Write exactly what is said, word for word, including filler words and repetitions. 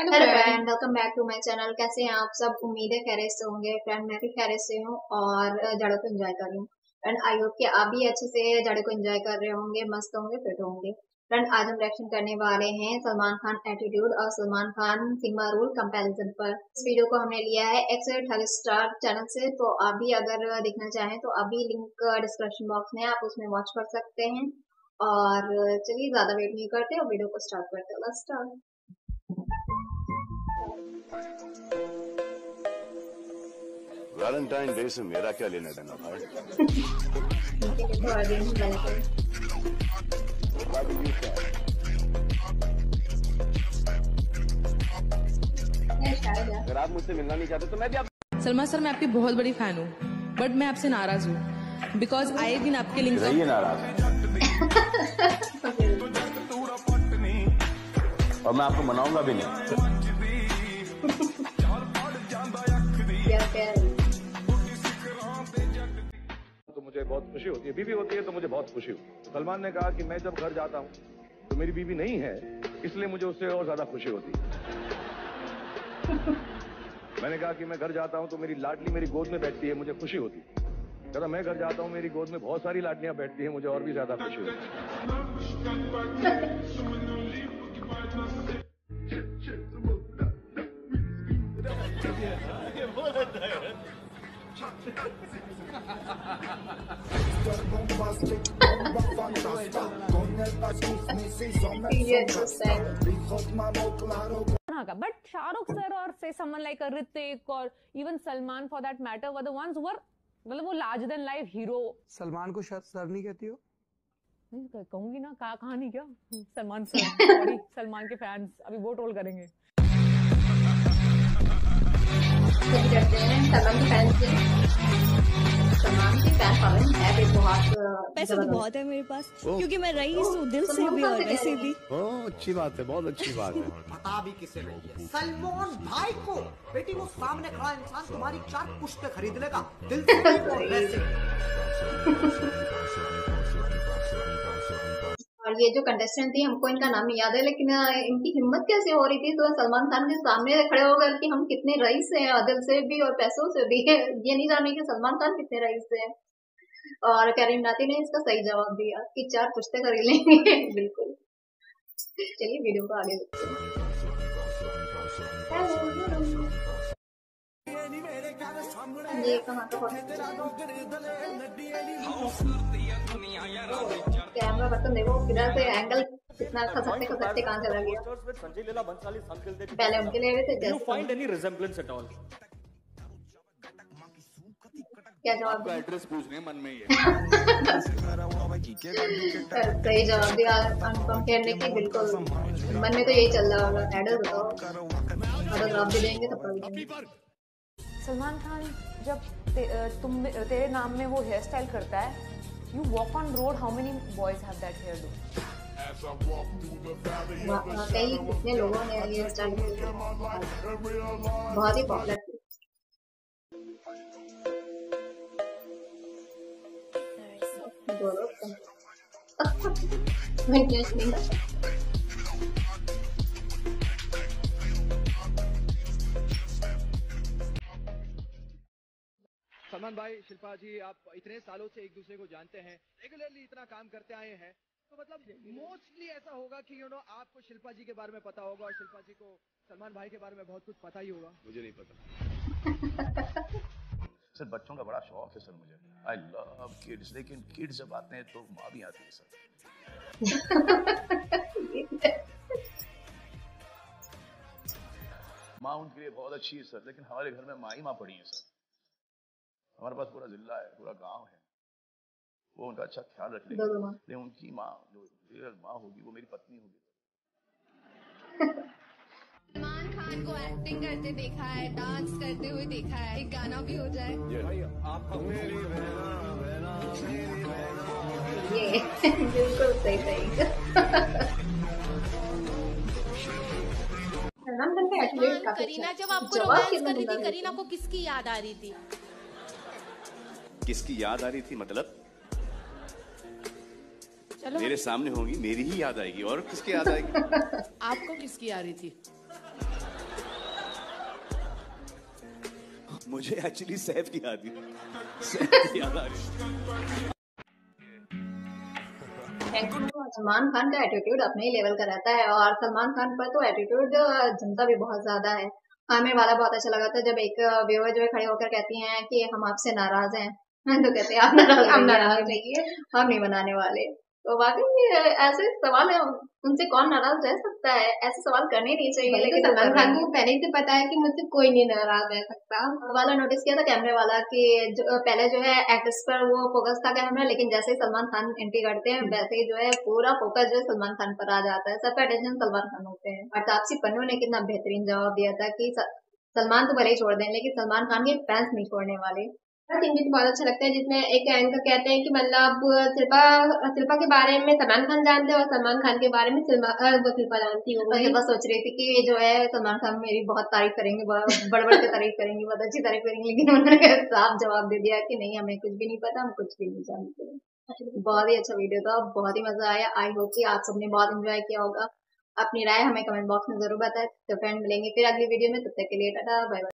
Hello friend, welcome back to my channel. कैसे हैं आप सब? उम्मीद है खैर से होंगे। फ्रेंड मैं भी खैर से हूँ और जड़ों को एंजॉय कर रही हूँ। फ्रेंड आई होप कि आप भी अच्छे से जड़ों को एंजॉय कर रहे होंगे, मस्त होंगे, फिट होंगे। फ्रेंड आज हम रिएक्शन करने वाले हैं सलमान खान एटीट्यूड और Salman Khan sigma rule comparison पर। इस वीडियो को हमने लिया है एक्स अठारह स्टार चैनल से, तो आप भी अगर देखना चाहें तो अभी लिंक डिस्क्रिप्शन बॉक्स में, आप उसमें वॉच कर सकते हैं। और चलिए ज्यादा वेट नहीं करते और वीडियो को स्टार्ट करते हैं। स्टार्ट। वैलेंटाइन डे से मेरा क्या लेना देना भाई? अगर आप मुझसे मिलना नहीं चाहते तो मैं भी आप... सलमान सर मैं आपकी बहुत बड़ी फैन हूँ, बट मैं आपसे नाराज हूँ बिकॉज आए दिन आपके लिंक से नाराज और मैं आपको मनाऊंगा भी नहीं। तो मुझे बहुत खुशी होती है, बीबी होती है तो मुझे बहुत खुशी होती है। सलमान ने कहा कि मैं जब घर जाता हूँ तो मेरी बीबी नहीं है, इसलिए मुझे उससे और ज्यादा खुशी होती है। मैंने कहा कि मैं घर जाता हूँ तो मेरी लाडली मेरी गोद में बैठती है, मुझे खुशी होती है। कहता मैं घर जाता हूँ मेरी गोद में बहुत सारी लाडलियाँ बैठती है, मुझे और भी ज्यादा खुशी होती है। But Shahrukh sir or say someone like Arritik or even Salman for that matter were the ones who were मतलब वो larger than life hero। Salman को सर नहीं कहती हो? नहीं कहूँगी ना, कहा कहा नहीं क्या सलमान सर। सलमान के फैंस अभी वो ट्रोल करेंगे। पैसे तो बहुत है मेरे पास क्योंकि मैं रईस हूँ दिल से भी और वैसे भी। ओह अच्छी बात है, बहुत अच्छी बात है। पता भी किसे रही है सलमान भाई को। बेटी वो सामने खड़ा इंसान तुम्हारी चार पुश्त खरीद लेगा दिल से और वैसे। और ये जो कंटेस्टेंट थी हमको इनका नाम नहीं याद है, लेकिन इनकी हिम्मत कैसे हो रही थी तो सलमान खान के सामने खड़े होकर कि हम कितने रईस हैं दिल से भी और पैसों से भी, ये नहीं जाने कि सलमान खान कितने रईस हैं। और कैरी मिनाती ने इसका सही जवाब दिया कि चार पुश्ते कर लेंगे। बिल्कुल, चलिए वीडियो को आगे देखते हैं। कैमरा बर्तन देखो किधर से एंगल कितना खसकते खसकते कहाँ चला गया। पहले उनके लिए थे क्या जवाब? एड्रेस पूछने मन में सही जवाब दिया कंफर्म करने की। बिल्कुल मन में तो यही चल रहा होगा, एड्रेस बताओ अगर जवाब दे देंगे तब। सलमान खान जब तुम तेरे नाम में वो हेयर स्टाइल करता है You walk on road, how many boys have that hairdo? कई कितने लोगों ने ये स्टाइल बहुत ही पॉपुलर थी। सलमान भाई, शिल्पा जी, आप इतने सालों से एक दूसरे को जानते हैं, रेगुलरली इतना काम करते आए हैं, तो मतलब मोस्टली ऐसा होगा कि यू नो आपको शिल्पा जी के बारे में पता होगा और शिल्पा जी को सलमान भाई के बारे में बहुत कुछ पता ही होगा। मुझे नहीं पता। सर बच्चों का बड़ा शौक है सर मुझे, आई लव किड्स, लेकिन किड्स जब आते हैं तो माँ भी आती है सर। माँ उनके लिए बहुत अच्छी है सर, लेकिन हमारे घर में माँ ही माँ पड़ी है सर। हमारे पास पूरा जिला है, पूरा गांव है, वो उनका अच्छा ख्याल रख लेंगे, लेकिन उनकी माँ जो रियल माँ होगी वो मेरी पत्नी होगी। सलमान खान को एक्टिंग करते देखा है, डांस करते हुए देखा है, एक गाना भी हो जाए। ये बिल्कुल सही सही। करीना जब आपको रोमांस कर रही थी, करीना को किसकी याद आ रही थी? किसकी याद आ रही थी मतलब? चलो मेरे सामने होगी मेरी ही याद आएगी और किसकी याद आएगी? आपको किसकी आ रही थी? मुझे एक्चुअली सैफ की याद है। सलमान खान का एटीट्यूड अपने ही लेवल का रहता है और सलमान खान पर तो एटीट्यूड जनता भी बहुत ज्यादा है। आमिर वाला बहुत अच्छा लगा था जब एक व्यूअर जो है खड़े होकर कहती हैं कि हम आपसे नाराज हैं, तो कहते हैं आप नाराज, हम नाराज नहीं है, हम नहीं बनाने वाले। तो वाकई ऐसे सवाल है, उनसे कौन नाराज रह सकता है? ऐसे सवाल करने नहीं चाहिए। लेकिन सलमान खान को पहले से पता है कि मुझसे कोई नहीं नाराज रह सकता। वाला नोटिस किया था कैमरे वाला कि जो पहले जो है एक्ट्रेस पर वो फोकस था कैमरा, लेकिन जैसे ही सलमान खान एंट्री करते हैं वैसे ही जो है पूरा फोकस जो है सलमान खान पर आ जाता है, सबका अटेंशन सलमान खान होते हैं। और तापसी पन्नू ने कितना बेहतरीन जवाब दिया था कि सलमान तो भले ही छोड़ दें लेकिन सलमान खान के फैंस नहीं छोड़ने वाले। इंगित बहुत अच्छा लगता है जिसमें एक एंकर कहते हैं कि मतलब शिल्पा शिल्पा के बारे में सलमान खान जानते हैं और सलमान खान के बारे में वो शिल्पा जानती है। मैं बस सोच रही थी कि जो है सलमान खान मेरी बहुत तारीफ करेंगे, बड़ बड़ के तारीफ करेंगे, बहुत अच्छी तारीफ करेंगे, लेकिन उन्होंने साफ जवाब दे दिया कि नहीं हमें कुछ भी नहीं पता, हम कुछ भी नहीं जानते। बहुत ही अच्छा वीडियो था, बहुत ही मजा आया। आई होप कि आप सबने बहुत एंजॉय किया होगा। अपनी राय हमें कमेंट बॉक्स में जरूर बताएं। तो फ्रेंड मिलेंगे फिर अगली वीडियो में, तब तक के लिए टाटा, बाय बाय।